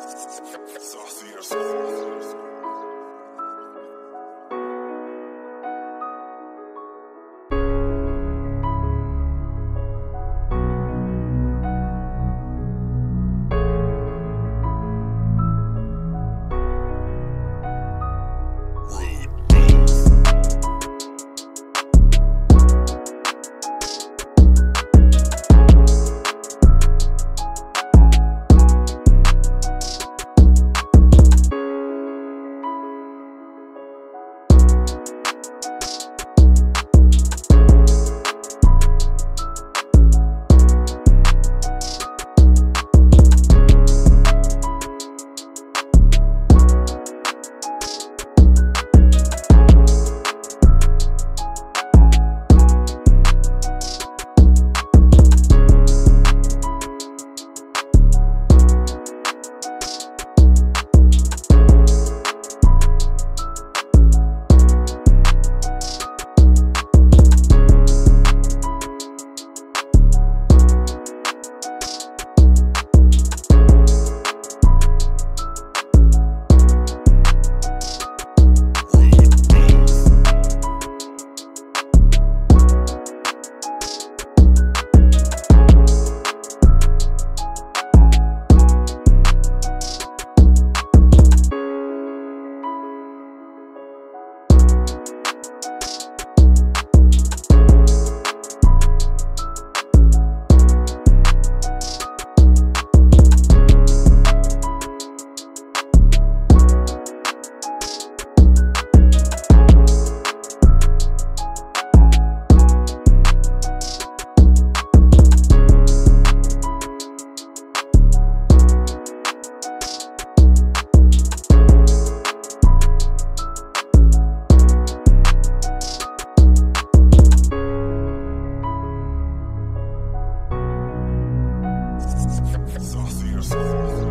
Saucy or something.